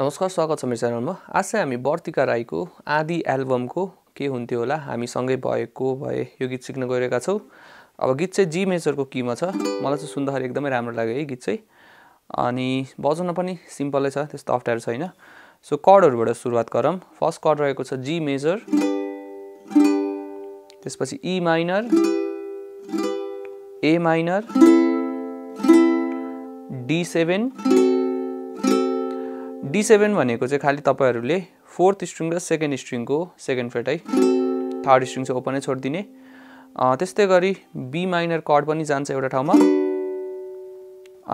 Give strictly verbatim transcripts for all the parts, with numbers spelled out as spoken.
नमस्कार, स्वागत छ मेरो च्यानलमा। आज चाहिँ हामी बर्तिका राईको आदि एल्बमको के हुन्थ्यो होला हामी सँगै भएको भए यो गीत सिक्न गइरहेका छौं। अब गीत चाहिँ जी मेजरको कीमा छ। मलाई चाहिँ सुन्दाखेरि एकदमै राम्रो लाग्यो यो गीत चाहिँ, अनि बजाउन पनि सिम्पलै छ, त्यस्तो अप्ठ्यारो छैन। सो कर्डहरुबाट सुरुवात गरौं। फर्स्ट कर्ड रहेको छ जी मेजर, त्यसपछि E minor, A minor, D seven. D seven भनेको चाहिँ खाली तपाईहरुले फोर्थ स्ट्रिङ र सेकेन्ड स्ट्रिङ को सेकेन्ड फ्रेट है, थर्ड स्ट्रिङ चाहिँ ओपनै छोड दिने। त्यस्तै गरी बी माइनर कर्ड पनि जान्छ एउटा ठाउँमा,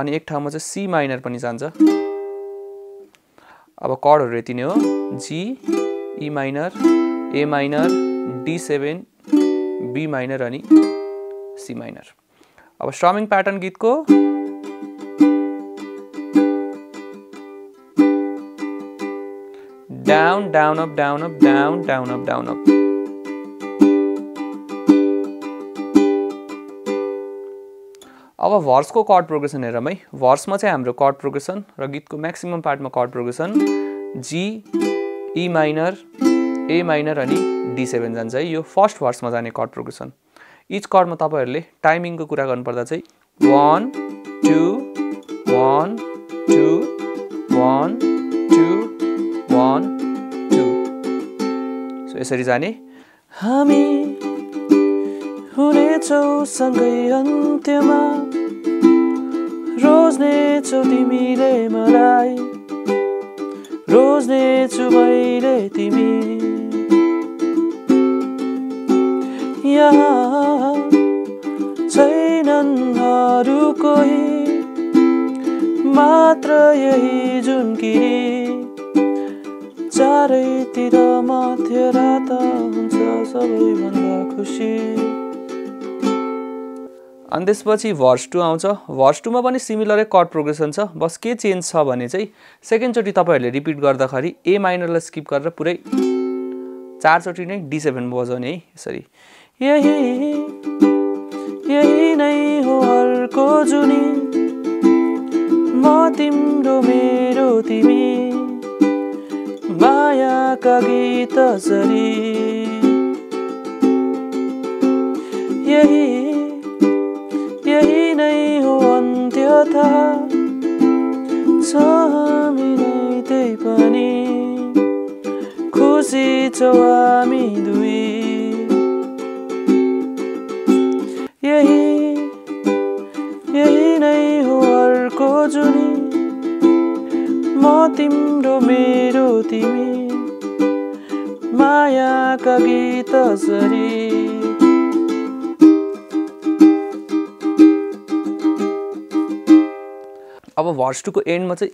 अनि एक ठाउँमा चाहिँ सी माइनर पनि जान्छ। अब कर्डहरु यति नै हो, G, E minor, A minor, D seven, B minor अनि सी माइनर। अब स्ट्रमिङ प्याटर्न गीतको down, down, up, down, up, down, down, up, down, up. अब वर्स को कर्ड प्रोग्रेसन हेरौँ है। वर्स में हाम्रो कर्ड प्रोग्रेसन र गीतको मैक्सिमम पार्ट में chord progression G, E minor, A minor अनि डी सेभेन जान्छ है। यो फर्स्ट वर्स में जाने कर्ड प्रोग्रेसन। इच कर्ड में तपाईहरुले टाइमिंग को कुरा गर्नुपर्दा चाहिँ one two one two one two one two, so यसरी जाने। हामी हुनेछौं सँगै अन्त्यमा, रोज्नेछौं तिमीले मलाई, रोज्नेछु मैले तिमी, यहाँ छैनन् अरू कोही, मात्र यही जुन किरी, चारैतिर मध्यरात हुन्छ सबैभन्दा खुसी। अनि त्यसपछि भर्स टू आउँछ। भर्स टू मा पनि सिमिलरै कर्ड प्रोग्रेसन छ, बस के चेन्ज छ भने चाहिँ सेकेन्ड चोटी तपाईहरुले रिपिट गर्दाखेरि ए माइनरलाई स्किप गरेर पुरै चार चोटी नै डी सेभेन बजाउने है, यसरी। यही यही नै हो अर्को जुनी, म तिम्रो मेरो तिमी, माया का गीत सरी। यही यही नै हो अन्त्य था, छ हामी नै त्यही पनि, खुसी छौं हामी दुई। यही यही नै हो अर्को जुनी, म तिम्रो मेरो तिमी, माया का गीत सरी। अब भर्स टू को एन्डमा चाहिँ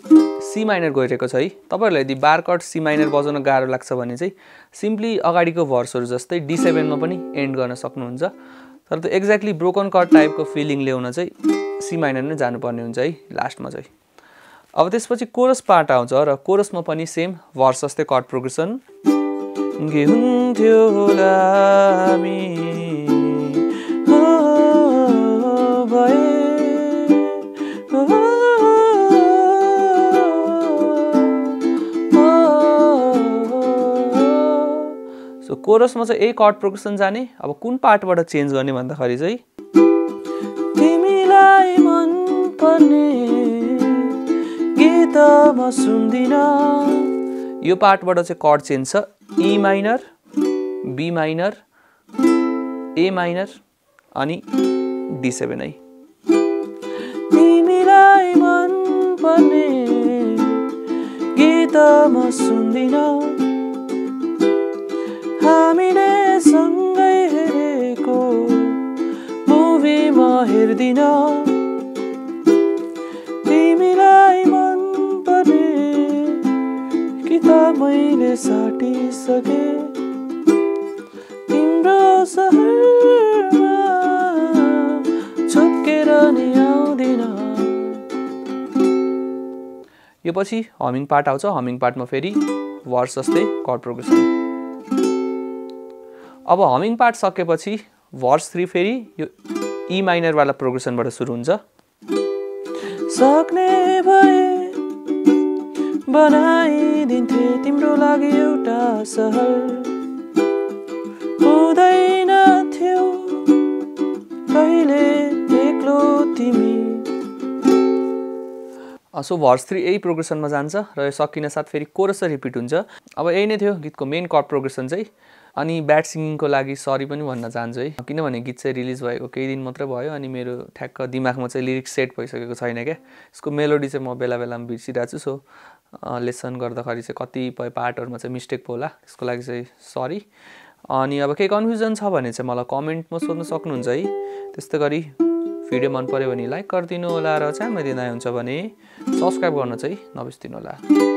सी माइनर गइरहेको छ है। तपाईहरुलाई यदि बार कर्ड सी माइनर बजाउन गाह्रो लाग्छ भने चाहिँ सिम्पली अगाडिको भर्सहरु जस्तै डी सेभेन मा पनि एन्ड गर्न सक्नुहुन्छ, तर त्यो एक्ज्याक्टली ब्रोकन कर्ड टाइपको फिलिङ ल्याउन चाहिँ सी माइनर नै जानुपर्ने हुन्छ है लास्टमा चाहिँ। अब त्यसपछि कोरस पार्ट आउँछ र कोरसमा पनि सेम भर्स जस्तै कर्ड प्रोग्रेसन। गे हुन्थ्यो होला हामी हो भए, सो कोरसमा चाहिँ एक कर्ड प्रोग्रेसन जाने। अब कुन पार्टबाट चेन्ज गर्ने भन्दाखेरि चाहिँ तिमीलाई मन पर्ने गीत म सुन्दिन, यो पार्टबाट चाहिँ कर्ड चेन्ज छ। E minor, B minor, A minor अनि डी सेभेन है। तिमीलाई मन पर्ने गीत म सुन्दिन, हामीले सँगै हेरेको मुभी म हेर्दिन, मैले साटिसके तिम्रो सहरमा छुप्केर नि आउँदिन। यो पछि हमिङ पार्ट आउँछ। हमिङ पार्टमा फेरि भर्स जस्तै कर्ड प्रोग्रेसन। अब हमिङ पार्ट सकेपछि भर्स थ्री फेरि यो ई माइनर वाला प्रोग्रेसनबाट सुरु हुन्छ। सक्ने भए बनाइदिन्थे तिम्रो लागि एउटा सहर। हुँदैन थियो कहिले एक्लो तिमी। सो वर्स थ्री यही प्रोग्रेसनमा जान्छ र सकिन साथ फेरि कोरस रिपिट हुन्छ। अब यही नै थियो गीतको मेन कॉर्ड प्रोग्रेसन चाहिँ। अनि ब्याड सिंगिङको लागि सरी पनि भन्न चाहन्छु है, किनभने गीत चाहिँ रिलिज भएको केही दिन मात्र भयो अनि मेरो ठ्याक्क दिमागमा चाहिँ लिरिक्स सेट भइसकेको छैन के। यसको मेलोडी चाहिँ म बेला बेलामा बिर्सिरहेछु। सो लेसन गर्दाखेरि चाहिँ कतिपय पार्टहरुमा चाहिँ मिस्टेक होला, त्यसको लागि चाहिँ सरी। अनि अब के कन्फ्युजन छ भने चाहिँ मलाई कमेन्टमा सोध्न सक्नुहुन्छ है। त्यस्तै गरी भिडियो मन पर्यो भने लाइक गर्दिनु होला र च्यानल दिँदै हुन्छ भने सब्स्क्राइब गर्न चाहिँ नबिर्सदिनु होला।